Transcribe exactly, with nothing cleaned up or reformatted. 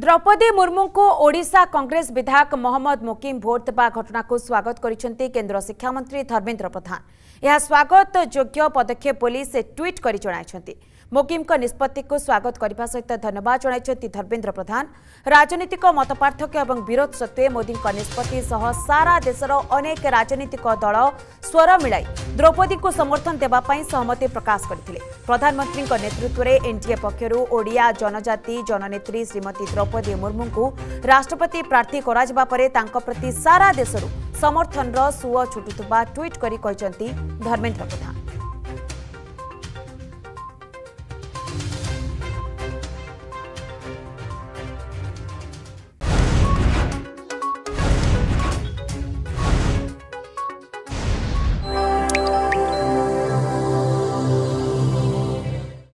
द्रौपदी मुर्मू को ओडिशा कांग्रेस विधायक मोहम्मद मोकिम भोट देवा घटना को स्वागत करिसेंती केंद्र शिक्षा मंत्री धर्मेन्द्र प्रधान। यह स्वागत योग्य पदक्षेप बोली से ट्वीट करि जणाइछंती। मोकिम को निष्पत्ति को स्वागत करने सहित धन्यवाद जणाइछंती धर्मेन्द्र प्रधान। राजनीतिक मतपार्थक्य और विरोध सत्वे मोदी निष्पत्ति सह सारा देशर अनेक राजनीतिक दल स्वर मिलाई द्रौपदी को समर्थन देवाई सहमति प्रकाश करते। प्रधानमंत्री नेतृत्व में एनडीए पक्षर ओडिया जनजाति जननेत्री श्रीमती द्रौपदी मुर्मू को राष्ट्रपति प्रार्थी करा परे तांको प्रति सारा देशर समर्थन सुअ छुटुवा ट्विट करी धर्मेन्द्र प्रधान।